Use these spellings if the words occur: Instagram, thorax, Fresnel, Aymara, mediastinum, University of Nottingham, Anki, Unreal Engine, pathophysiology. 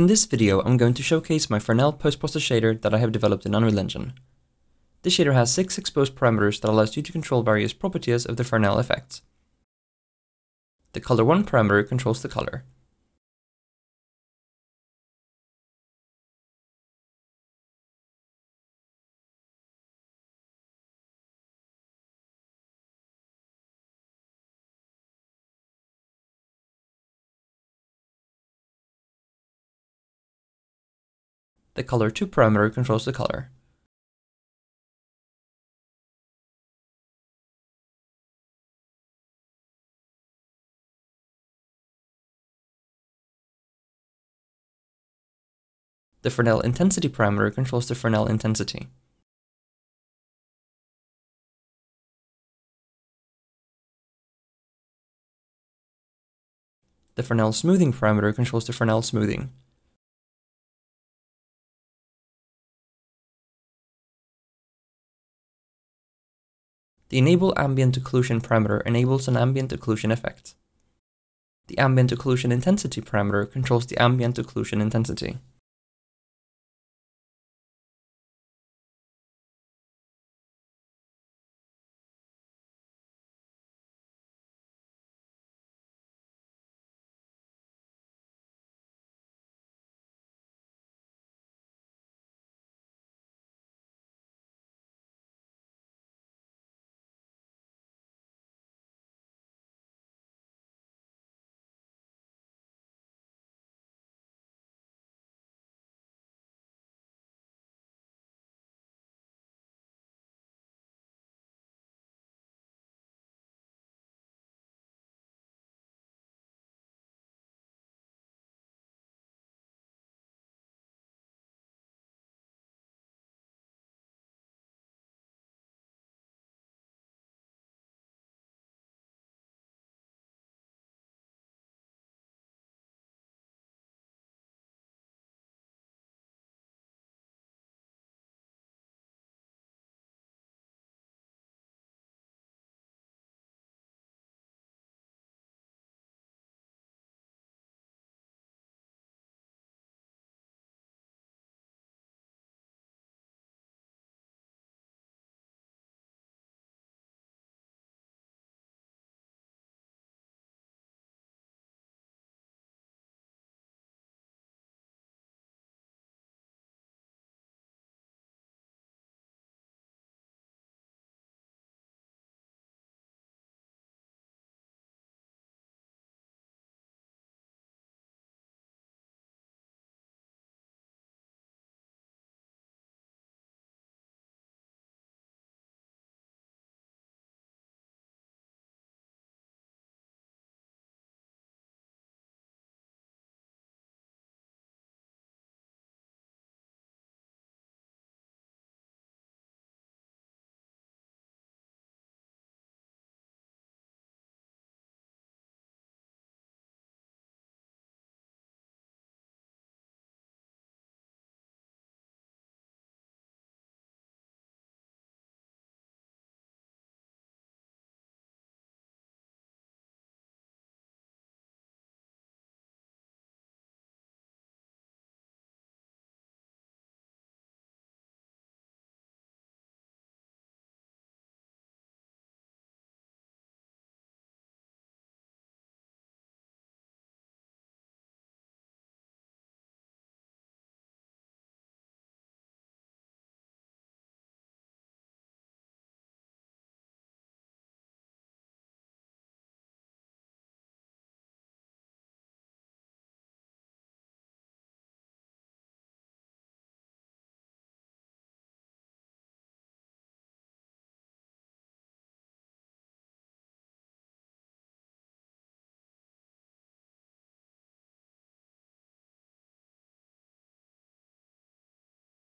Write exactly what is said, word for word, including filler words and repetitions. In this video, I'm going to showcase my Fresnel post-process shader that I have developed in Unreal Engine. This shader has six exposed parameters that allows you to control various properties of the Fresnel effect. The color one parameter controls the color. The color two parameter controls the color. The Fresnel intensity parameter controls the Fresnel intensity. The Fresnel smoothing parameter controls the Fresnel smoothing. The Enable Ambient Occlusion parameter enables an ambient occlusion effect. The Ambient Occlusion Intensity parameter controls the ambient occlusion intensity.